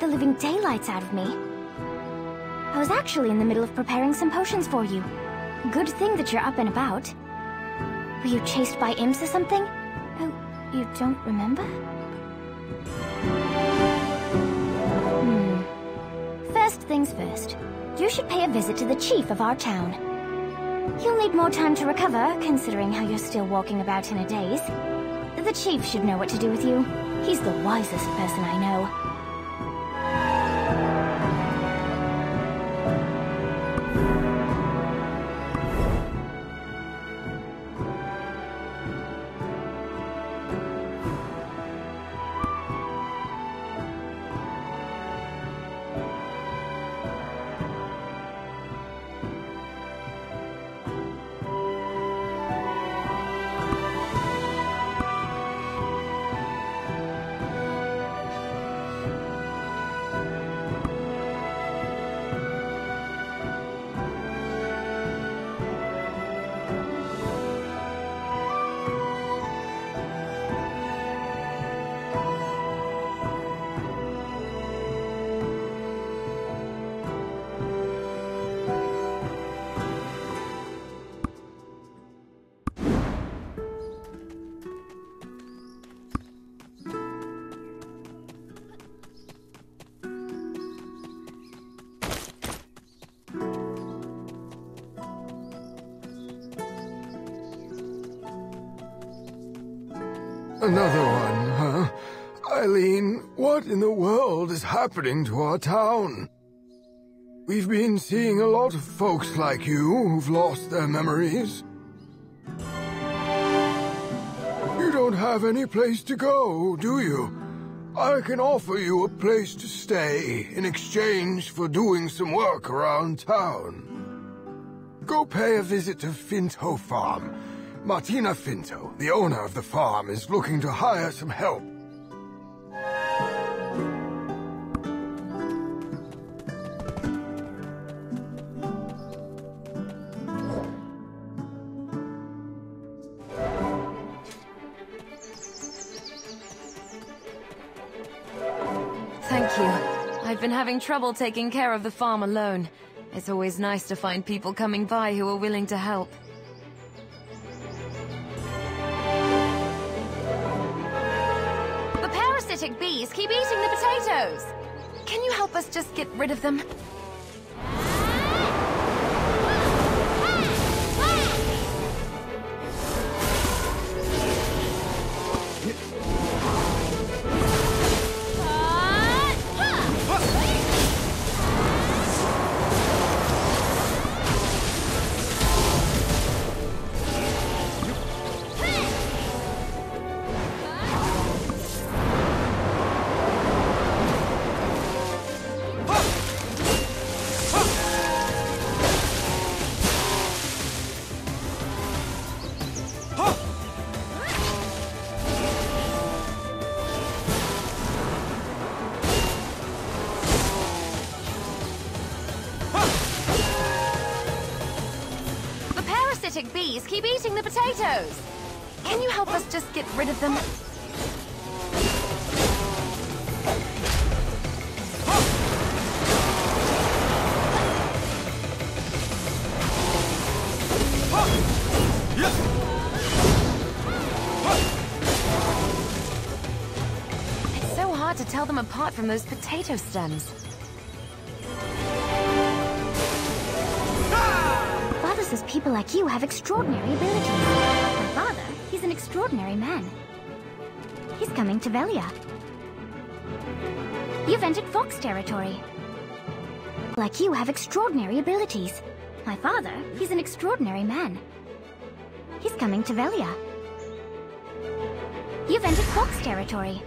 The living daylights out of me. I was actually in the middle of preparing some potions for you. Good thing that you're up and about. Were you chased by imps or something? Oh, you don't remember? First things first. You should pay a visit to the chief of our town. You'll need more time to recover, considering how you're still walking about in a daze. The chief should know what to do with you. He's the wisest person I know. Another one, huh? Eileen, what in the world is happening to our town? We've been seeing a lot of folks like you who've lost their memories. You don't have any place to go, do you? I can offer you a place to stay in exchange for doing some work around town. Go pay a visit to Finto Farm. Martina Finto, the owner of the farm, is looking to hire some help. Thank you. I've been having trouble taking care of the farm alone. It's always nice to find people coming by who are willing to help. Bees keep eating the potatoes. Can you help us just get rid of them? Bees keep eating the potatoes. Can you help us just get rid of them? It's so hard to tell them apart from those potato stems. Father says people like you have extraordinary abilities. My father, he's an extraordinary man. He's coming to Velia. You've entered Fox territory. Like you have extraordinary abilities. My father, he's an extraordinary man. He's coming to Velia. You've entered Fox territory.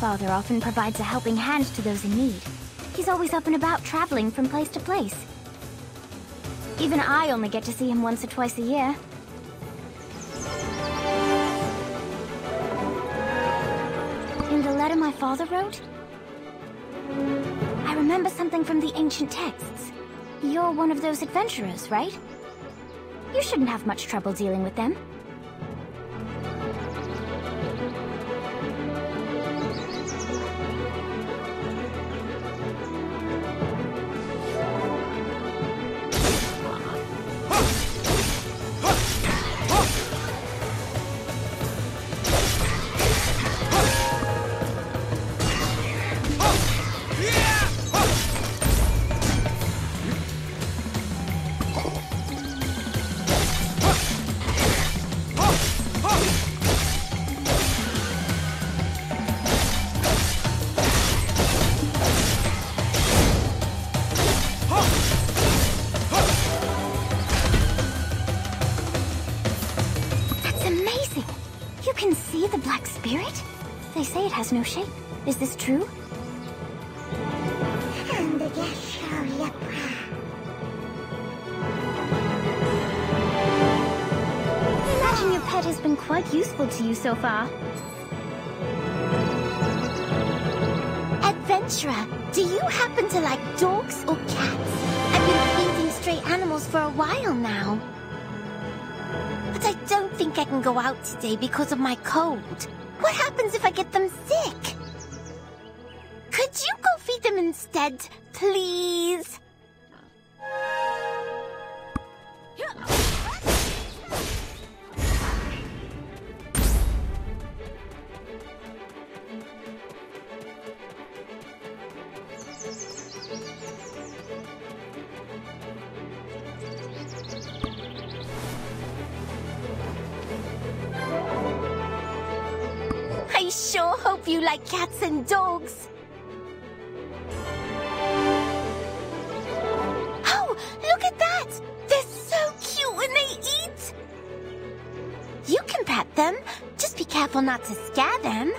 Father often provides a helping hand to those in need. He's always up and about, traveling from place to place. Even I only get to see him once or twice a year. In the letter my father wrote, I remember something from the ancient texts. You're one of those adventurers, right? You shouldn't have much trouble dealing with them. No shape. Is this true? I'm the Geshio leopard. Imagine your pet has been quite useful to you so far. Adventurer, do you happen to like dogs or cats? I've been feeding stray animals for a while now. But I don't think I can go out today because of my cold. What happens if I get them sick? Could you go feed them instead, please? Sure hope you like cats and dogs. Oh, look at that! They're so cute when they eat! You can pet them. Just be careful not to scare them.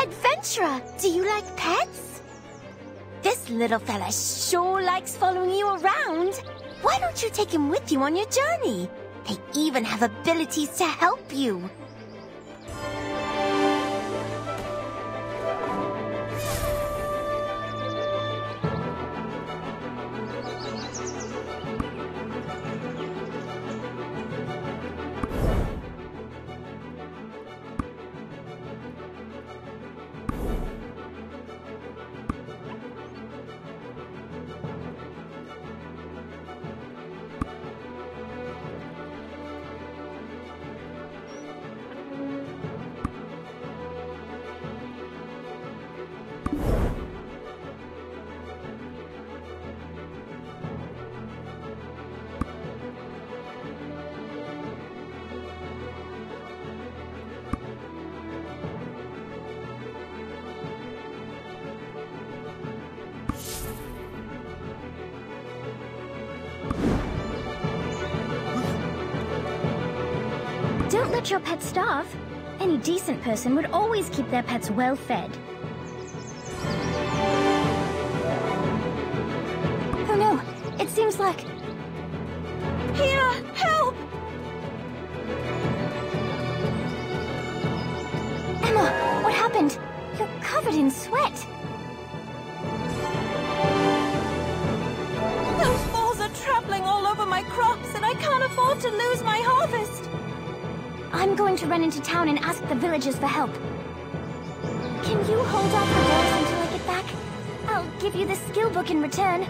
Adventurer, do you like pets? This little fella sure likes following you around. Why don't you take him with you on your journey? They even have abilities to help you. Don't let your pet starve. Any decent person would always keep their pets well fed. Oh no, it seems like... Here, help! Emma, what happened? You're covered in sweat. Those balls are trampling all over my crops and I can't afford to lose my harvest. I'm going to run into town and ask the villagers for help. Can you hold off the doors until I get back? I'll give you the skill book in return.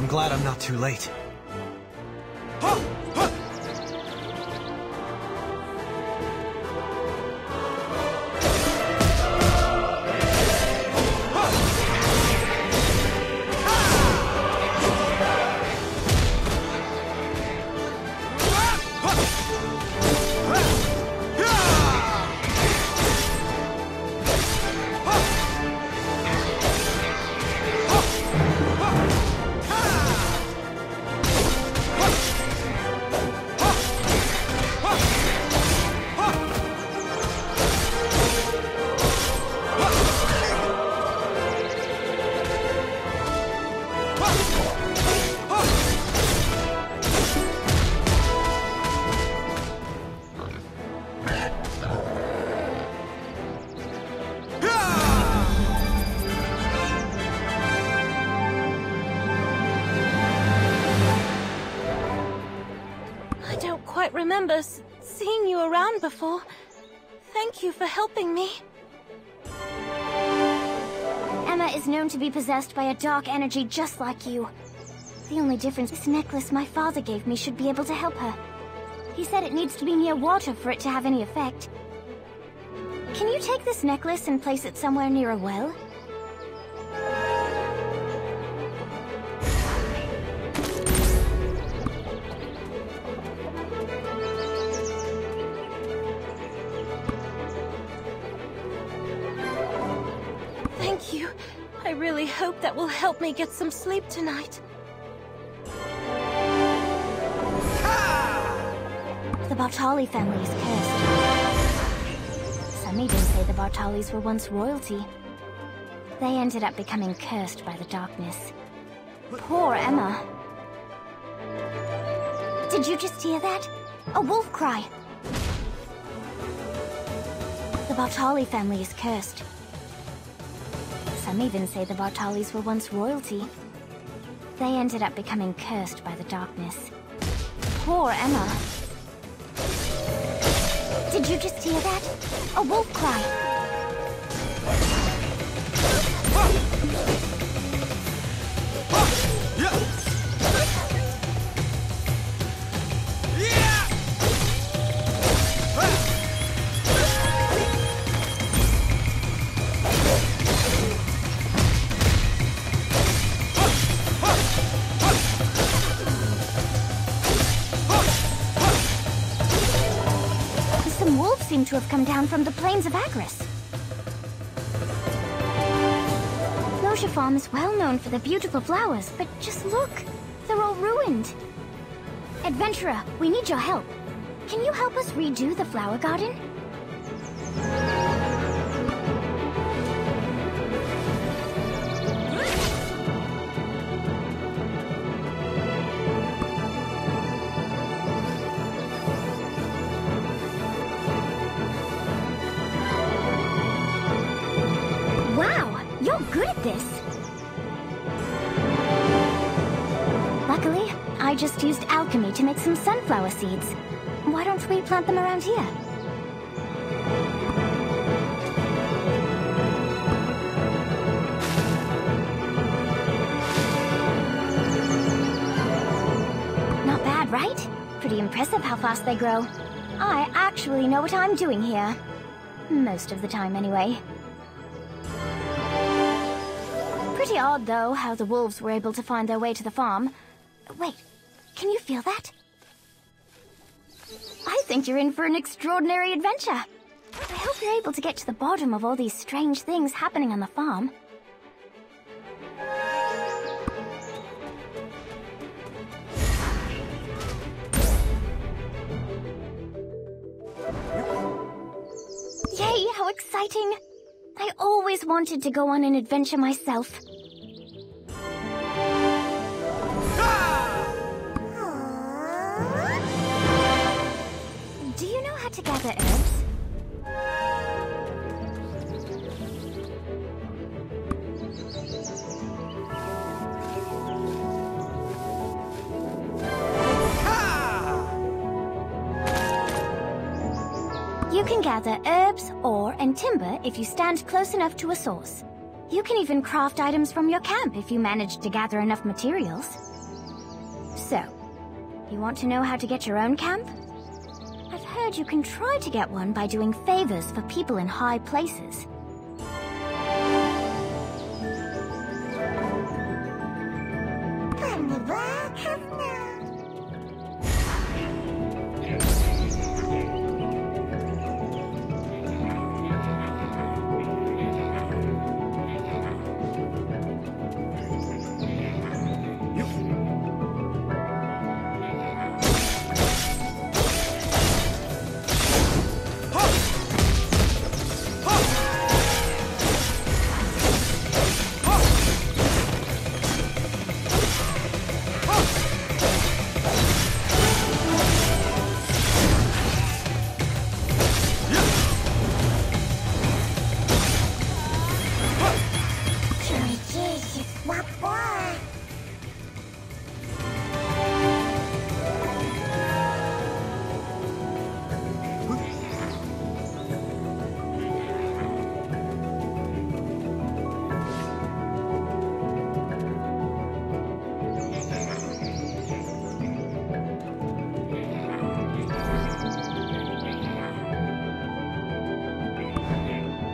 I'm glad I'm not too late. Remember seeing you around before. Thank you for helping me. Emma is known to be possessed by a dark energy just like you. The only difference is this necklace my father gave me should be able to help her. He said it needs to be near water for it to have any effect. Can you take this necklace and place it somewhere near a well? I hope that will help me get some sleep tonight. Bartali family is cursed. Some even say the Bartalis were once royalty. They ended up becoming cursed by the darkness. Poor Emma. Did you just hear that? A wolf cry! The Bartali family is cursed. Some even say the Bartalis were once royalty. They ended up becoming cursed by the darkness. Poor Emma. Did you just hear that? A wolf cry! Seem to have come down from the plains of Agris. Flosia Farm is well known for the beautiful flowers, but just look, they're all ruined. Adventurer, we need your help. Can you help us redo the flower garden? Good at this. Luckily, I just used alchemy to make some sunflower seeds. Why don't we plant them around here? Not bad, right? Pretty impressive how fast they grow. I actually know what I'm doing here. Most of the time, anyway. Pretty odd, though, how the wolves were able to find their way to the farm. Wait, can you feel that? I think you're in for an extraordinary adventure. I hope you're able to get to the bottom of all these strange things happening on the farm. Yay, how exciting! I always wanted to go on an adventure myself. Do you know how to gather herbs? You can gather herbs, ore, and timber if you stand close enough to a source. You can even craft items from your camp if you manage to gather enough materials. So, you want to know how to get your own camp? I've heard you can try to get one by doing favors for people in high places. What?